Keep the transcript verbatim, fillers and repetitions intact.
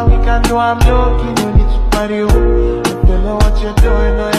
I look at you, I'm looking, you need to party. I don't know what you're doing,